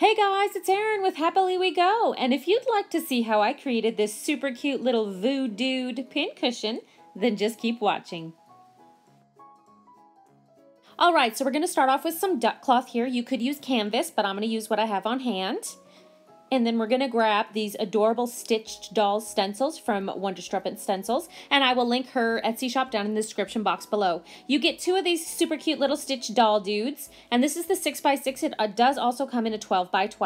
Hey guys, it's Erin with Happily We Go, and if you'd like to see how I created this super cute little Voodude pincushion, then just keep watching. Alright, so we're going to start off with some duck cloth here. You could use canvas, but I'm going to use what I have on hand. And then we're going to grab these adorable Stitched Dolls stencils from Strumpet Stencils, and I will link her Etsy shop down in the description box below. You get two of these super cute little Stitched Doll dudes, and this is the 6x6. It does also come in a 12x12.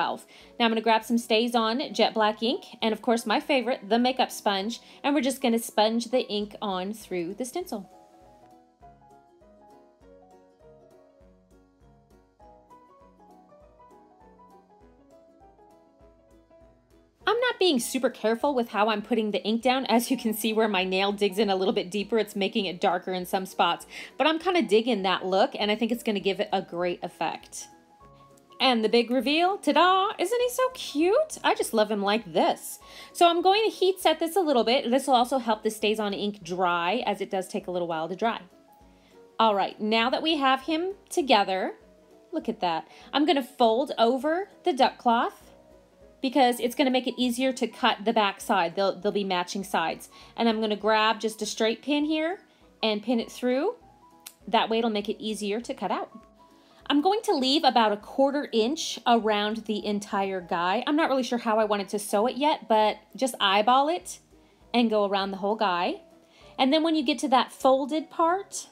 Now I'm going to grab some Stazon jet black ink, and of course my favorite, the makeup sponge, and we're just going to sponge the ink on through the stencil. Being super careful with how I'm putting the ink down. As you can see, where my nail digs in a little bit deeper, it's making it darker in some spots, but I'm kind of digging that look, and I think it's going to give it a great effect. And the big reveal, ta-da! Isn't he so cute? I just love him like this. So I'm going to heat set this a little bit. This will also help the Stazon ink dry, as it does take a little while to dry. All right, now that we have him together, look at that. I'm going to fold over the duck cloth, because it's going to make it easier to cut the back side. They'll be matching sides. And I'm going to grab just a straight pin here and pin it through. That way it'll make it easier to cut out. I'm going to leave about 1/4 inch around the entire guy. I'm not really sure how I wanted to sew it yet, but just eyeball it and go around the whole guy. And then when you get to that folded part,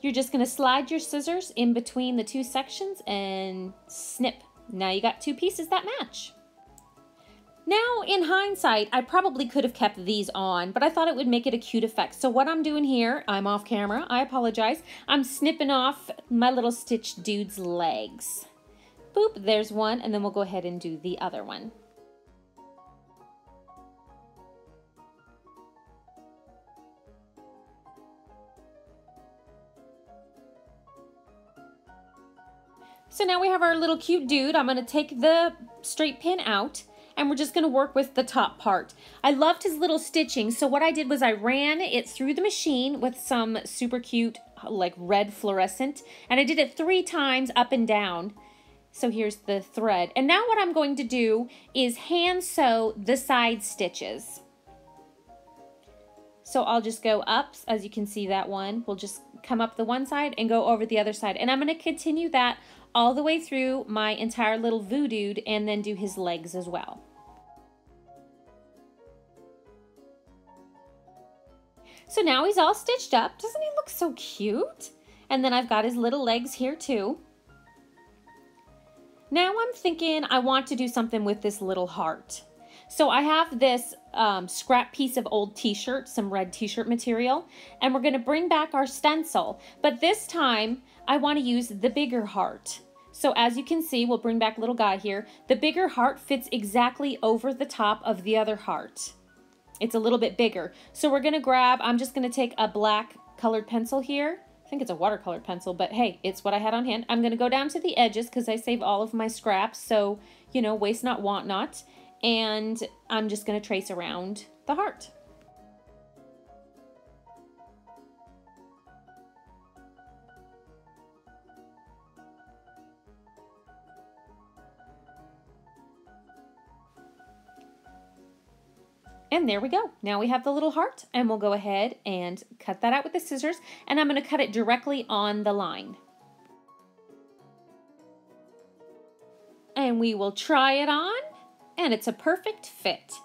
you're just going to slide your scissors in between the two sections and snip. Now you got two pieces that match. Now, in hindsight, I probably could have kept these on, but I thought it would make it a cute effect. So what I'm doing here, I'm off camera, I apologize. I'm snipping off my little stitched dude's legs. Boop, there's one, and then we'll go ahead and do the other one. So now we have our little cute dude. I'm gonna take the straight pin out, and we're just gonna work with the top part. I loved his little stitching, so what I did was I ran it through the machine with some super cute, like red fluorescent, and I did it 3 times up and down. So here's the thread. And now what I'm going to do is hand sew the side stitches. So I'll just go up, as you can see that one, we'll just come up the one side and go over the other side. And I'm gonna continue that all the way through my entire little Voodude, and then do his legs as well. So now he's all stitched up. Doesn't he look so cute? And then I've got his little legs here too. Now I'm thinking I want to do something with this little heart. So I have this scrap piece of old t-shirt, some red t-shirt material, and we're gonna bring back our stencil. But this time, I wanna use the bigger heart. So as you can see, we'll bring back little guy here. The bigger heart fits exactly over the top of the other heart. It's a little bit bigger. So we're gonna grab, I'm just gonna take a black colored pencil here. I think it's a watercolor pencil, but hey, it's what I had on hand. I'm gonna go down to the edges because I save all of my scraps. So, you know, waste not, want not. And I'm just gonna trace around the heart. And there we go. Now we have the little heart, and we'll go ahead and cut that out with the scissors, and I'm going to cut it directly on the line. And we will try it on, and it's a perfect fit.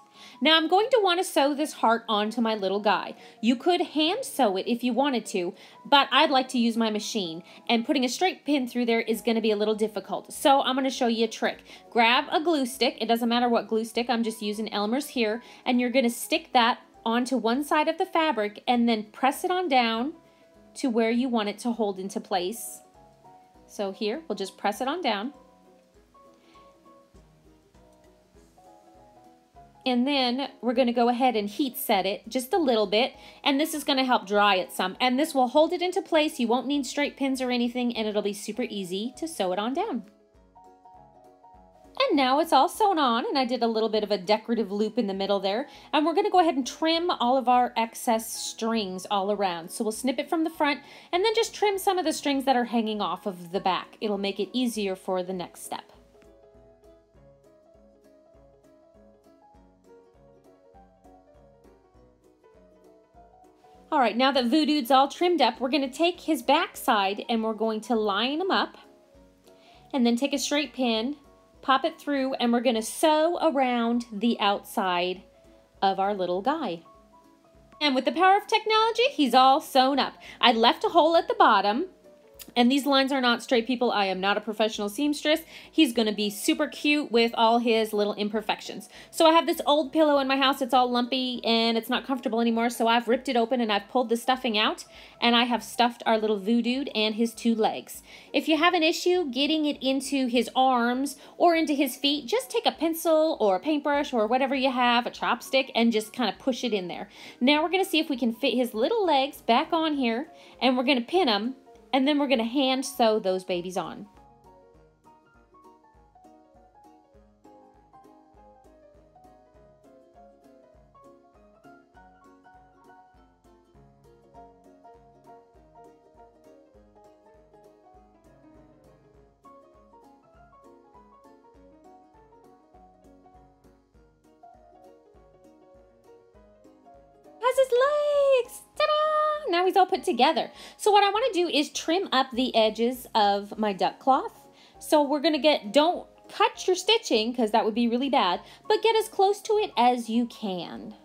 Now I'm going to want to sew this heart onto my little guy. You could hand sew it if you wanted to, but I'd like to use my machine, and putting a straight pin through there is going to be a little difficult. So I'm going to show you a trick. Grab a glue stick. It doesn't matter what glue stick. I'm just using Elmer's here, and you're going to stick that onto one side of the fabric and then press it on down to where you want it to hold into place. So here, we'll just press it on down. And then we're gonna go ahead and heat set it just a little bit, and this is gonna help dry it some. And this will hold it into place. You won't need straight pins or anything, and it'll be super easy to sew it on down. And now it's all sewn on, and I did a little bit of a decorative loop in the middle there. And we're gonna go ahead and trim all of our excess strings all around. So we'll snip it from the front, and then just trim some of the strings that are hanging off of the back. It'll make it easier for the next step. All right, now that Voodude's all trimmed up, we're gonna take his back side and we're going to line him up and then take a straight pin, pop it through, and we're gonna sew around the outside of our little guy. And with the power of technology, he's all sewn up. I left a hole at the bottom, and these lines are not straight, people. I am not a professional seamstress. He's gonna be super cute with all his little imperfections. So I have this old pillow in my house. It's all lumpy and it's not comfortable anymore. So I've ripped it open and I've pulled the stuffing out and I have stuffed our little Voodude and his two legs. If you have an issue getting it into his arms or into his feet, just take a pencil or a paintbrush or whatever you have, a chopstick, and just kind of push it in there. Now we're gonna see if we can fit his little legs back on here, and we're gonna pin them, and then we're gonna hand sew those babies on. Has his legs, ta-da! Now he's all put together. So what I wanna do is trim up the edges of my duck cloth. So we're gonna get, don't cut your stitching because that would be really bad, but get as close to it as you can.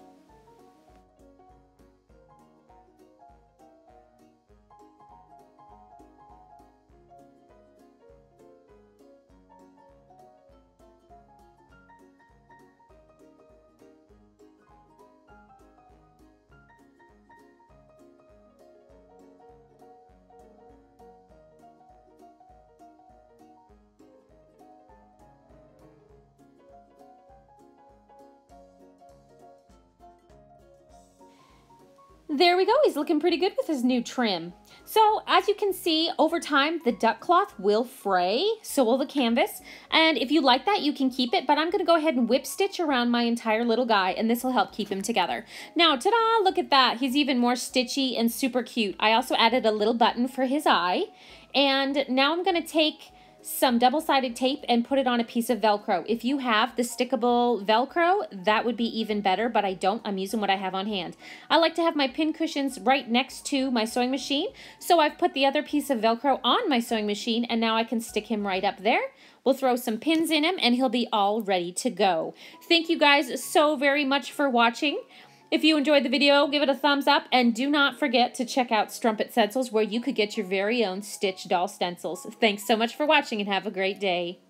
There we go, he's looking pretty good with his new trim. So as you can see, over time, the duck cloth will fray, so will the canvas. And if you like that, you can keep it, but I'm gonna go ahead and whip stitch around my entire little guy, and this will help keep him together. Now, ta-da, look at that. He's even more stitchy and super cute. I also added a little button for his eye. And now I'm gonna take some double-sided tape and put it on a piece of Velcro. If you have the stickable Velcro, that would be even better, but I don't. I'm using what I have on hand. I like to have my pin cushions right next to my sewing machine, so I've put the other piece of Velcro on my sewing machine, and now I can stick him right up there. We'll throw some pins in him, and he'll be all ready to go. Thank you guys so very much for watching. If you enjoyed the video, give it a thumbs up, and do not forget to check out Strumpet Stencils, where you could get your very own Stitched Doll stencils. Thanks so much for watching, and have a great day.